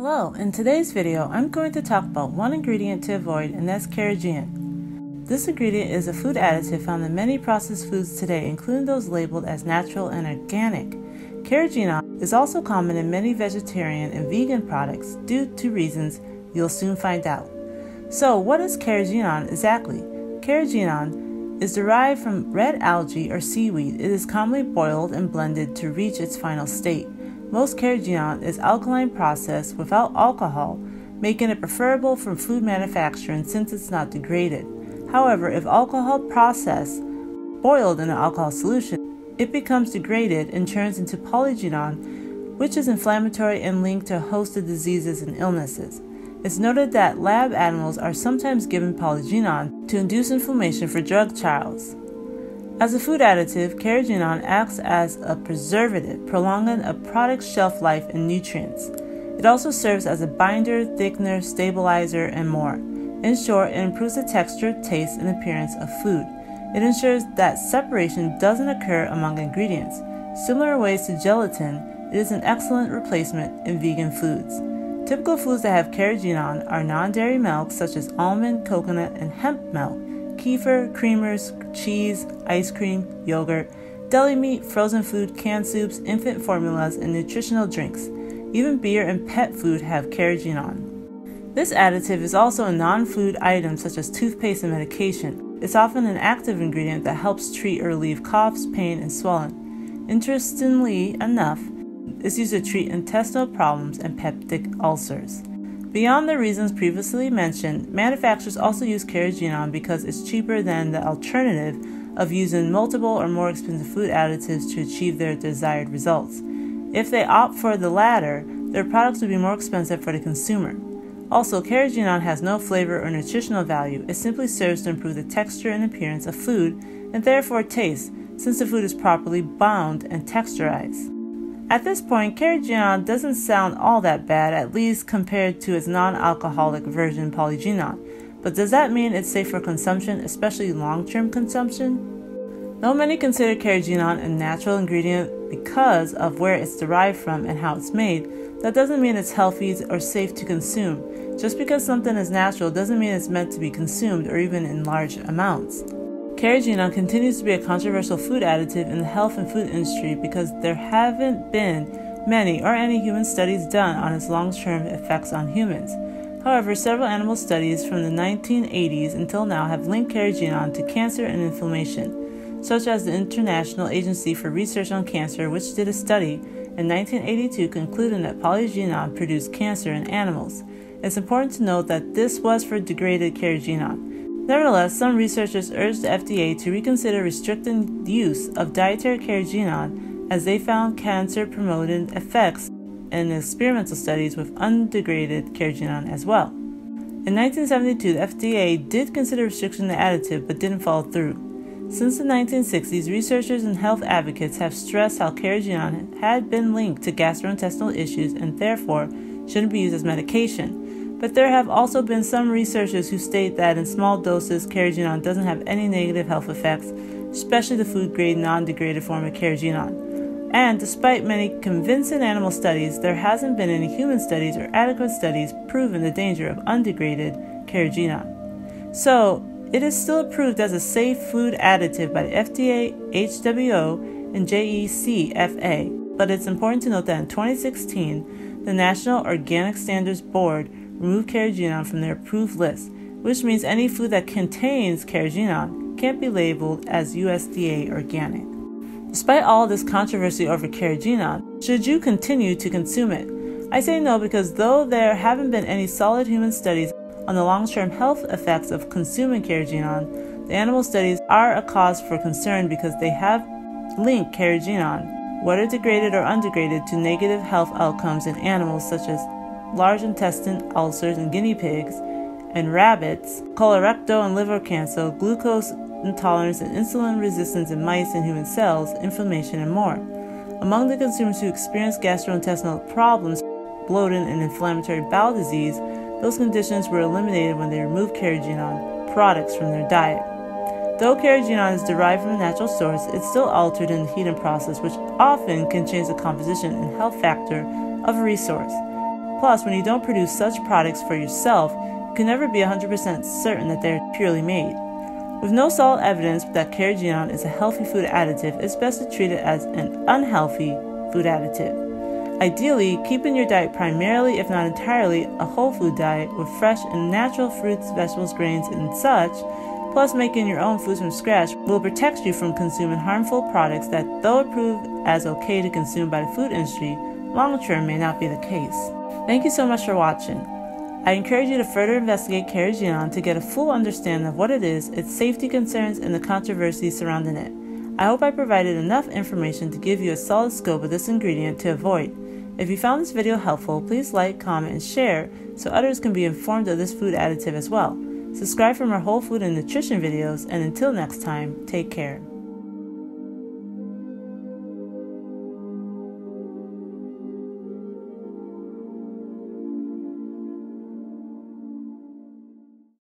Hello, in today's video I'm going to talk about one ingredient to avoid, and that's carrageenan. This ingredient is a food additive found in many processed foods today, including those labeled as natural and organic. Carrageenan is also common in many vegetarian and vegan products due to reasons you'll soon find out. So what is carrageenan exactly? Carrageenan is derived from red algae or seaweed. It is commonly boiled and blended to reach its final state. Most carrageenan is alkaline processed without alcohol, making it preferable for food manufacturing since it's not degraded. However, if alcohol processed boiled in an alcohol solution, it becomes degraded and turns into poligeenan, which is inflammatory and linked to a host of diseases and illnesses. It's noted that lab animals are sometimes given poligeenan to induce inflammation for drug trials. As a food additive, carrageenan acts as a preservative, prolonging a product's shelf life and nutrients. It also serves as a binder, thickener, stabilizer, and more. In short, it improves the texture, taste, and appearance of food. It ensures that separation doesn't occur among ingredients. Similar ways to gelatin, it is an excellent replacement in vegan foods. Typical foods that have carrageenan are non-dairy milks such as almond, coconut, and hemp milk, kefir, creamers, cheese, ice cream, yogurt, deli meat, frozen food, canned soups, infant formulas, and nutritional drinks. Even beer and pet food have carrageenan. This additive is also in non-food items such as toothpaste and medication. It's often an active ingredient that helps treat or relieve coughs, pain, and swelling. Interestingly enough, it's used to treat intestinal problems and peptic ulcers. Beyond the reasons previously mentioned, manufacturers also use carrageenan because it's cheaper than the alternative of using multiple or more expensive food additives to achieve their desired results. If they opt for the latter, their products would be more expensive for the consumer. Also, carrageenan has no flavor or nutritional value. It simply serves to improve the texture and appearance of food, and therefore taste, since the food is properly bound and texturized. At this point, carrageenan doesn't sound all that bad, at least compared to its non-alcoholic version, poligeenan. But does that mean it's safe for consumption, especially long-term consumption? Though many consider carrageenan a natural ingredient because of where it's derived from and how it's made, that doesn't mean it's healthy or safe to consume. Just because something is natural doesn't mean it's meant to be consumed or even in large amounts. Carrageenan continues to be a controversial food additive in the health and food industry because there haven't been many or any human studies done on its long-term effects on humans. However, several animal studies from the 1980s until now have linked carrageenan to cancer and inflammation, such as the International Agency for Research on Cancer, which did a study in 1982 concluding that poligeenan produced cancer in animals. It's important to note that this was for degraded carrageenan. Nevertheless, some researchers urged the FDA to reconsider restricting use of dietary carrageenan as they found cancer-promoting effects in experimental studies with undegraded carrageenan as well. In 1972, the FDA did consider restricting the additive but didn't follow through. Since the 1960s, researchers and health advocates have stressed how carrageenan had been linked to gastrointestinal issues and therefore shouldn't be used as medication. But there have also been some researchers who state that in small doses, carrageenan doesn't have any negative health effects, especially the food-grade, non-degraded form of carrageenan. And despite many convincing animal studies, there hasn't been any human studies or adequate studies proving the danger of undegraded carrageenan. So, it is still approved as a safe food additive by the FDA, HWO, and JECFA. But it's important to note that in 2016, the National Organic Standards Board remove carrageenan from their approved list, which means any food that contains carrageenan can't be labeled as USDA organic. Despite all this controversy over carrageenan, should you continue to consume it? I say no, because though there haven't been any solid human studies on the long-term health effects of consuming carrageenan, the animal studies are a cause for concern because they have linked carrageenan, whether degraded or undegraded, to negative health outcomes in animals such as large intestine ulcers in guinea pigs and rabbits, colorectal and liver cancer, glucose intolerance and insulin resistance in mice and human cells, inflammation, and more. Among the consumers who experience gastrointestinal problems, bloating, and inflammatory bowel disease, those conditions were eliminated when they removed carrageenan products from their diet. Though carrageenan is derived from a natural source, it's still altered in the heating process, which often can change the composition and health factor of a resource. Plus, when you don't produce such products for yourself, you can never be 100% certain that they are purely made. With no solid evidence that carrageenan is a healthy food additive, it's best to treat it as an unhealthy food additive. Ideally, keep in your diet primarily, if not entirely, a whole food diet with fresh and natural fruits, vegetables, grains, and such, plus making your own foods from scratch will protect you from consuming harmful products that, though approved as okay to consume by the food industry, long-term may not be the case. Thank you so much for watching. I encourage you to further investigate carrageenan to get a full understanding of what it is, its safety concerns, and the controversy surrounding it. I hope I provided enough information to give you a solid scope of this ingredient to avoid. If you found this video helpful, please like, comment, and share so others can be informed of this food additive as well. Subscribe for more whole food and nutrition videos, and until next time, take care.